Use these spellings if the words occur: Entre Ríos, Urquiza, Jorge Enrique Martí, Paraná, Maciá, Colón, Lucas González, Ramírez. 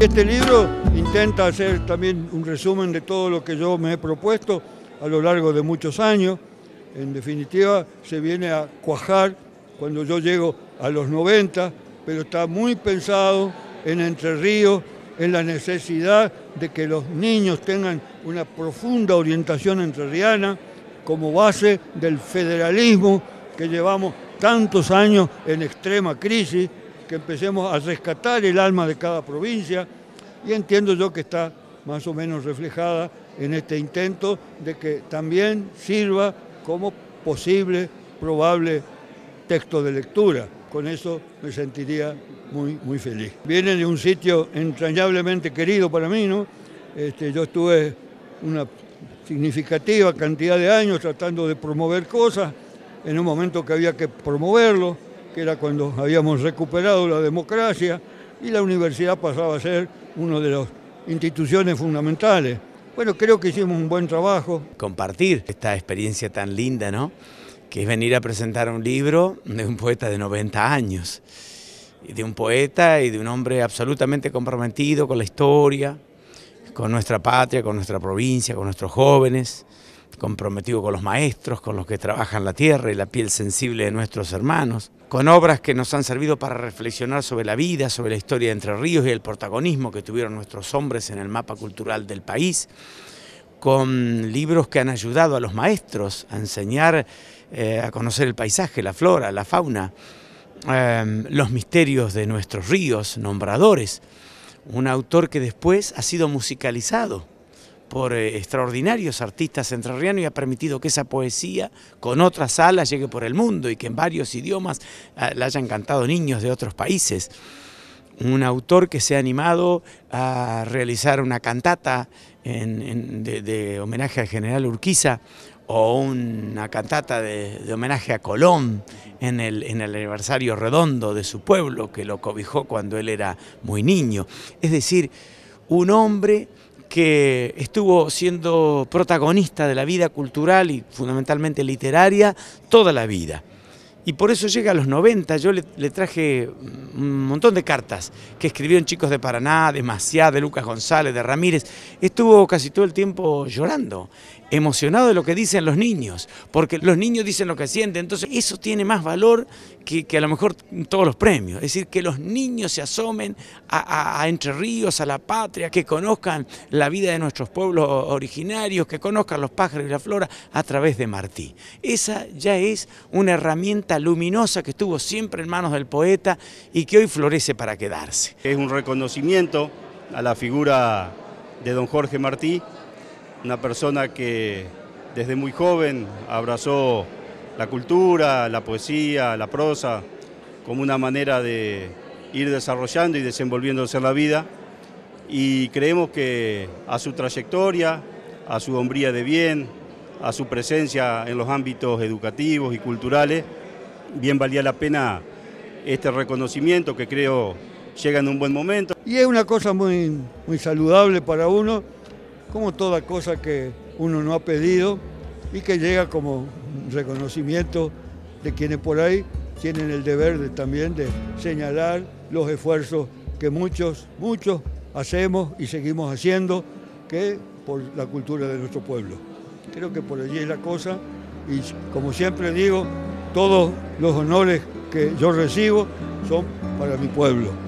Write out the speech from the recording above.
Este libro intenta hacer también un resumen de todo lo que yo me he propuesto a lo largo de muchos años. En definitiva, se viene a cuajar cuando yo llego a los 90, pero está muy pensado en Entre Ríos, en la necesidad de que los niños tengan una profunda orientación entrerriana como base del federalismo que llevamos tantos años en extrema crisis, que empecemos a rescatar el alma de cada provincia, y entiendo yo que está más o menos reflejada en este intento de que también sirva como posible, probable texto de lectura. Con eso me sentiría muy feliz. Viene de un sitio entrañablemente querido para mí, ¿no? Yo estuve una significativa cantidad de años tratando de promover cosas en un momento que había que promoverlo, que era cuando habíamos recuperado la democracia y la universidad pasaba a ser una de las instituciones fundamentales. Bueno, creo que hicimos un buen trabajo. Compartir esta experiencia tan linda, ¿no?, que es venir a presentar un libro de un poeta de 90 años, de un poeta y de un hombre absolutamente comprometido con la historia, con nuestra patria, con nuestra provincia, con nuestros jóvenes, comprometido con los maestros, con los que trabajan la tierra y la piel sensible de nuestros hermanos, con obras que nos han servido para reflexionar sobre la vida, sobre la historia de Entre Ríos y el protagonismo que tuvieron nuestros hombres en el mapa cultural del país, con libros que han ayudado a los maestros a enseñar, a conocer el paisaje, la flora, la fauna, los misterios de nuestros ríos, nombradores. Un autor que después ha sido musicalizado por extraordinarios artistas entrerrianos y ha permitido que esa poesía con otras alas llegue por el mundo y que en varios idiomas la hayan cantado niños de otros países. Un autor que se ha animado a realizar una cantata de homenaje al general Urquiza o una cantata de homenaje a Colón en el aniversario redondo de su pueblo que lo cobijó cuando él era muy niño. Es decir, un hombre que estuvo siendo protagonista de la vida cultural y fundamentalmente literaria toda la vida. Y por eso llega a los 90, yo le traje un montón de cartas que escribieron chicos de Paraná, de Maciá, de Lucas González, de Ramírez. Estuvo casi todo el tiempo llorando, emocionado de lo que dicen los niños, porque los niños dicen lo que sienten, entonces eso tiene más valor que a lo mejor todos los premios. Es decir, que los niños se asomen a Entre Ríos, a la patria, que conozcan la vida de nuestros pueblos originarios, que conozcan los pájaros y la flora a través de Martí. Esa ya es una herramienta luminosa que estuvo siempre en manos del poeta y que hoy florece para quedarse. Es un reconocimiento a la figura de don Jorge Martí, una persona que desde muy joven abrazó la cultura, la poesía, la prosa, como una manera de ir desarrollando y desenvolviéndose en la vida, y creemos que a su trayectoria, a su hombría de bien, a su presencia en los ámbitos educativos y culturales, bien valía la pena este reconocimiento que creo llega en un buen momento. Y es una cosa muy saludable para uno, como toda cosa que uno no ha pedido y que llega como reconocimiento de quienes por ahí tienen el deber también de señalar los esfuerzos que muchos hacemos y seguimos haciendo que por la cultura de nuestro pueblo. Creo que por allí es la cosa y, como siempre digo, todos los honores que yo recibo son para mi pueblo.